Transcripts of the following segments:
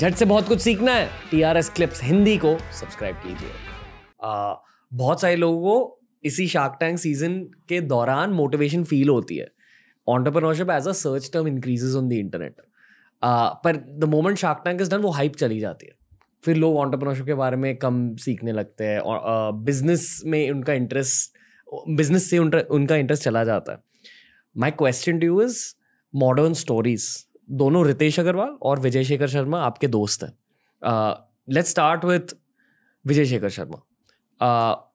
झट से बहुत कुछ सीखना है, TRS क्लिप्स हिंदी को सब्सक्राइब कीजिए। बहुत सारे लोगों को इसी शार्क टैंक सीजन के दौरान मोटिवेशन फील होती है। Entrepreneurship as a search term increases on the internet, पर the moment Shark Tank is done वो हाइप चली जाती है। फिर लोग एंटरप्रेन्योरशिप के बारे में कम सीखने लगते हैं और बिजनेस में उनका इंटरेस्ट, बिजनेस से उनका इंटरेस्ट चला जाता है। My question to you is modern stories, दोनों रितेश अग्रवाल और विजय शेखर शर्मा आपके दोस्त हैं। Let's start with Vijay Shekhar Sharma.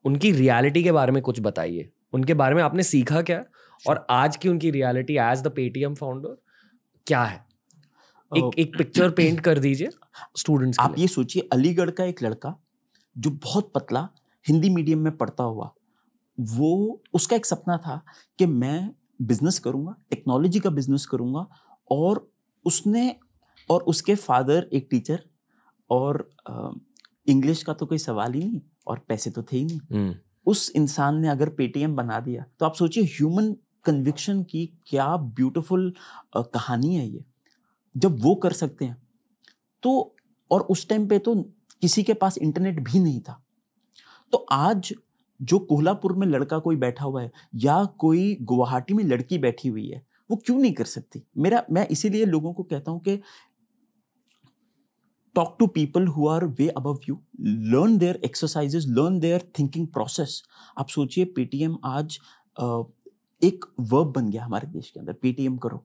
उनकी रियलिटी के बारे में कुछ बताइए, उनके बारे में आपने सीखा क्या और आज की उनकी reality as the Paytm founder क्या है। एक पिक्चर पेंट कर दीजिए स्टूडेंट्स के लिए। आप ये सोचिए, अलीगढ़ का एक लड़का जो बहुत पतला, हिंदी मीडियम में पढ़ता हुआ, वो उसका एक सपना था कि मैं बिजनेस करूँगा, टेक्नोलॉजी का बिजनेस करूँगा। और उसने और उसके फादर एक टीचर, और इंग्लिश का तो कोई सवाल ही नहीं, और पैसे तो थे ही नहीं। उस इंसान ने अगर पेटीएम बना दिया तो आप सोचिए ह्यूमन कन्विक्शन की क्या ब्यूटीफुल कहानी है ये। जब वो कर सकते हैं तो, और उस टाइम पे तो किसी के पास इंटरनेट भी नहीं था। तो आज जो कोल्हापुर में लड़का कोई बैठा हुआ है या कोई गुवाहाटी में लड़की बैठी हुई है, वो क्यों नहीं कर सकती। मैं इसीलिए लोगों को कहता हूं कि talk to people who are way above you, learn their exercises, learn their thinking process. आप सोचिए पेटीएम आज एक वर्ब बन गया हमारे देश के अंदर, पेटीएम करो।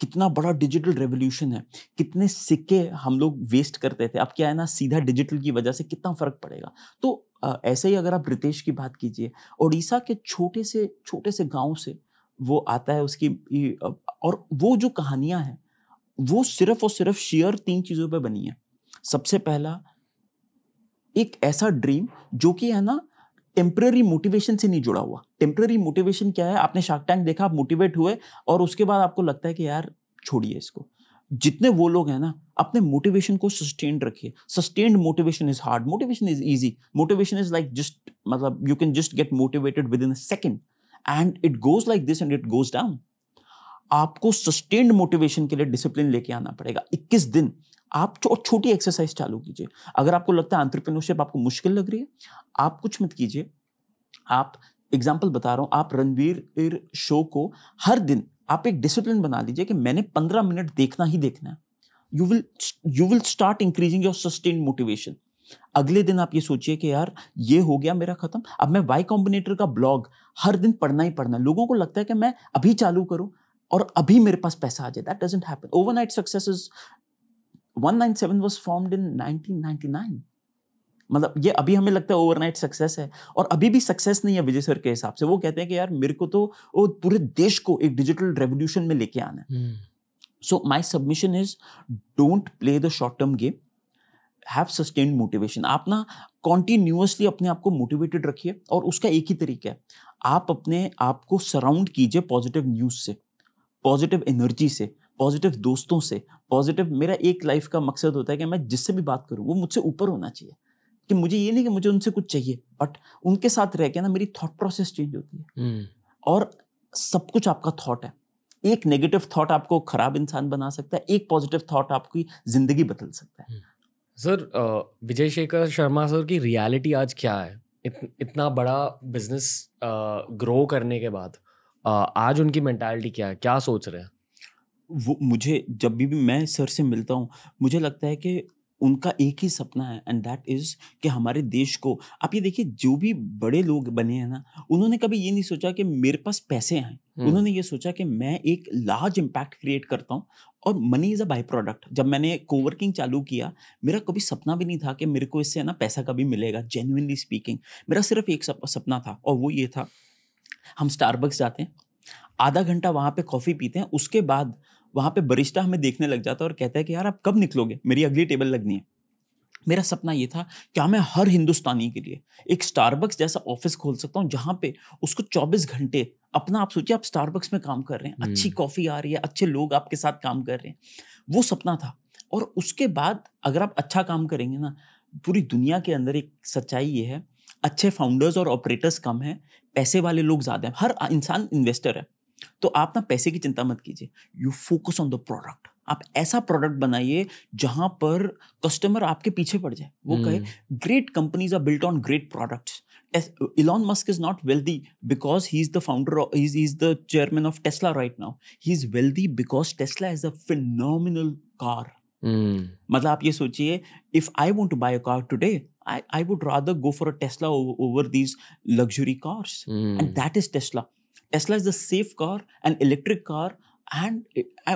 कितना बड़ा डिजिटल रेवोल्यूशन है, कितने सिक्के हम लोग वेस्ट करते थे, अब क्या है ना, सीधा डिजिटल की वजह से कितना फर्क पड़ेगा। तो ऐसे ही अगर आप रितेश की बात कीजिए, उड़ीसा के छोटे से गाँव से वो आता है उसकी, और वो जो कहानियां हैं वो सिर्फ और सिर्फ शेयर 3 चीज़ों पे बनी है। सबसे पहला, एक ऐसा ड्रीम जो कि है ना टेम्पररी मोटिवेशन से नहीं जुड़ा हुआ। टेम्पररी मोटिवेशन क्या है, आपने शार्क टैंक देखा, आप मोटिवेट हुए और उसके बाद आपको लगता है कि यार छोड़िए इसको। जितने वो लोग हैं ना, अपने मोटिवेशन को सस्टेन्ड रखिए। Sustained motivation is hard, motivation is easy, motivation is like just, मतलब you can just get motivated within a second and it goes like this and it goes down। आपको sustained motivation के लिए discipline लेके आना पड़ेगा। 21 दिन आप छोटी exercise चालू कीजिए। अगर आपको लगता है entrepreneurship आपको मुश्किल लग रही है, आप कुछ मत कीजिए। आप example बता रहा हूँ, आप रणवीर शो को हर दिन आप एक discipline बना लीजिए कि मैंने 15 मिनट देखना ही देखना है। you will start increasing your sustained motivation। अगले दिन आप ये सोचिए कि यार ये हो गया मेरा खत्म, अब मैं Y कॉम्बिनेटर का ब्लॉग हर दिन पढ़ना ही पढ़ना। लोगों को लगता है कि मैं अभी चालू करूं और अभी मेरे पास पैसा आ जाए। That doesn't happen overnight successes. 197 was formed in 1999, मतलब ये अभी हमें लगता है ओवरनाइट सक्सेस है, और अभी भी सक्सेस नहीं है विजय सर के हिसाब से। वो कहते हैं कि यार मेरे को तो वो पूरे देश को एक डिजिटल रेवोल्यूशन में लेके आना है। So my submission is, don't play the short term game, have sustained motivation. आप ना कॉन्टिन्यूसली अपने आप को मोटिवेटेड रखिए, और उसका एक ही तरीका है, आप अपने आप को सराउंड कीजिए पॉजिटिव न्यूज़ से, पॉजिटिव एनर्जी से, पॉजिटिव दोस्तों से, पॉजिटिव। मेरा एक लाइफ का मकसद होता है कि मैं जिससे भी बात करूँ वो मुझसे ऊपर होना चाहिए, कि मुझे ये नहीं कि मुझे उनसे कुछ चाहिए, बट उनके साथ रह के ना मेरी थॉट प्रोसेस चेंज होती है। और सब कुछ आपका थॉट है। एक नेगेटिव थॉट आपको खराब इंसान बना सकता है, एक पॉजिटिव थॉट आपकी जिंदगी बदल सकता है। सर, विजय शेखर शर्मा सर की रियलिटी आज क्या है, इतना बड़ा बिजनेस ग्रो करने के बाद आज उनकी मेंटालिटी क्या है, क्या सोच रहे हैं वो। मुझे जब भी मैं सर से मिलता हूँ, मुझे लगता है कि उनका एक ही सपना है, एंड दैट इज़ कि हमारे देश को, आप ये देखिए जो भी बड़े लोग बने हैं ना, उन्होंने कभी ये नहीं सोचा कि मेरे पास पैसे हैं। उन्होंने ये सोचा कि मैं एक लार्ज इम्पैक्ट क्रिएट करता हूँ, और money is a by product. जब मैंने कोवर्किंग चालू किया, मेरा कभी सपना भी नहीं था कि मेरे को इससे ना पैसा कभी मिलेगा। जेन्युइनली स्पीकिंग, मेरा सिर्फ एक सपना था, और वो ये था, हम स्टारबक्स जाते हैं, आधा घंटा वहाँ पे कॉफ़ी पीते हैं, उसके बाद वहाँ पे बरिस्टा हमें देखने लग जाता है और कहता है कि यार आप कब निकलोगे, मेरी अगली टेबल लगनी है। मेरा सपना ये था क्या मैं हर हिंदुस्तानी के लिए एक स्टारबक्स जैसा ऑफिस खोल सकता हूँ, जहाँ पे उसको 24 घंटे अपना, आप सोचिए आप स्टारबक्स में काम कर रहे हैं, अच्छी कॉफ़ी आ रही है, अच्छे लोग आपके साथ काम कर रहे हैं। वो सपना था। और उसके बाद अगर आप अच्छा काम करेंगे ना, पूरी दुनिया के अंदर एक सच्चाई ये है, अच्छे फाउंडर्स और ऑपरेटर्स कम हैं, पैसे वाले लोग ज़्यादा हैं, हर इंसान इन्वेस्टर है। तो आप ना पैसे की चिंता मत कीजिए, you focus on the product. आप ऐसा प्रोडक्ट बनाइए जहां पर कस्टमर आपके पीछे पड़ जाए, वो कहे great companies are built on great products. Elon Musk is not wealthy because he's the founder, he's the chairman of Tesla right now. He's wealthy because Tesla is a phenomenal car. मतलब आप ये सोचिए, if I want to buy a car today, I would rather go for a Tesla over these luxury cars. And that is Tesla. Tesla is a safe car, an electric car, and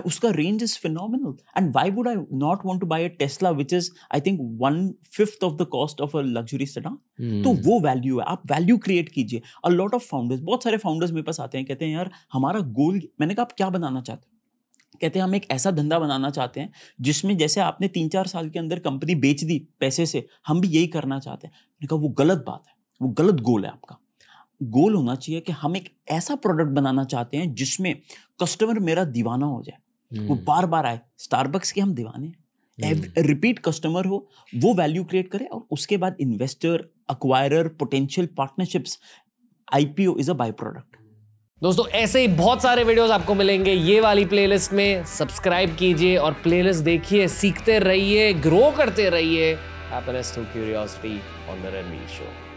उसका range is phenomenal. And why would I not want to buy a Tesla, which is I think 1/5 of the cost of a luxury sedan? तो वो value है. आप value create कीजिए. A lot of founders, बहुत सारे founders मेरे पास आते हैं, कहते हैं यार हमारा goal, मैंने कहा आप क्या बनाना चाहते हो? कहते हैं हम एक ऐसा धंधा बनाना चाहते हैं जिसमें जैसे आपने 3-4 साल के अंदर कंपनी बेच दी पैसे से, हम भी यही करना चाहते हैं. मैंने कहा वो गलत बात है, वो गलत गोल है. आपका गोल होना चाहिए कि हम एक ऐसा प्रोडक्ट बनाना चाहते हैं जिसमें कस्टमर मेरा दीवाना हो जाए, वो बार बार आए. स्टारबक्स के हम दीवाने हैं, रिपीट कस्टमर हो, वो वैल्यू क्रिएट करे. और उसके बाद investor, acquirer, potential partnerships, IPO is a by product. दोस्तों ऐसे ही बहुत सारे वीडियोस आपको मिलेंगे ये वाली प्लेलिस्ट में. सब्सक्राइब कीजिए और प्लेलिस्ट देखिए, सीखते रहिए, ग्रो करते रहिए. Happiness through curiosity on the Ranveer show.